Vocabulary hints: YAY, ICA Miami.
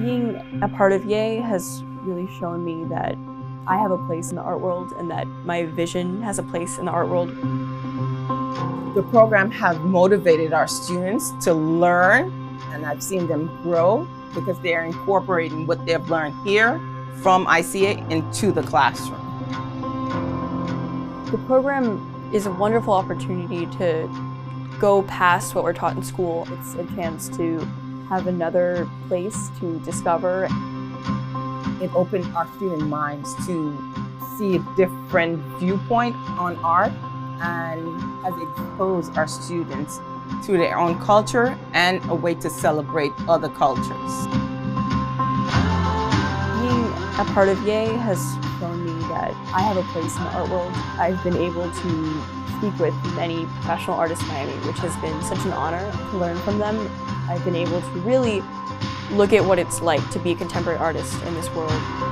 Being a part of YAY has really shown me that I have a place in the art world and that my vision has a place in the art world. The program has motivated our students to learn, and I've seen them grow because they're incorporating what they've learned here from ICA into the classroom. The program is a wonderful opportunity to go past what we're taught in school. It's a chance to have another place to discover. It opened our student minds to see a different viewpoint on art and has exposed our students to their own culture and a way to celebrate other cultures. Being a part of YAY has shown me that I have a place in the art world. I've been able to speak with many professional artists in Miami, which has been such an honor to learn from them. I've been able to really look at what it's like to be a contemporary artist in this world.